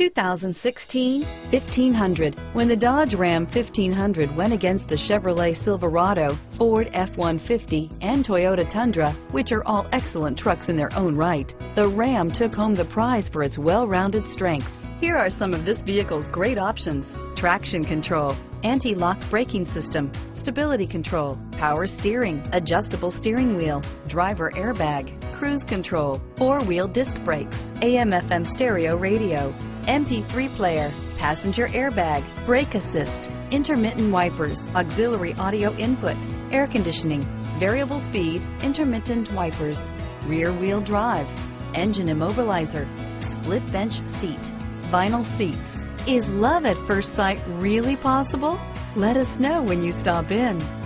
2016 1500. When the Dodge Ram 1500 went against the Chevrolet Silverado, Ford F-150, and Toyota Tundra, which are all excellent trucks in their own right, the Ram took home the prize for its well-rounded strengths. Here are some of this vehicle's great options: traction control, anti-lock braking system, stability control, power steering, adjustable steering wheel, driver airbag, cruise control, four-wheel disc brakes, AM/FM stereo radio, MP3 player, passenger airbag, brake assist, intermittent wipers, auxiliary audio input, air conditioning, variable speed, intermittent wipers, rear-wheel drive, engine immobilizer, split bench seat, vinyl seats. Is love at first sight really possible? Let us know when you stop in.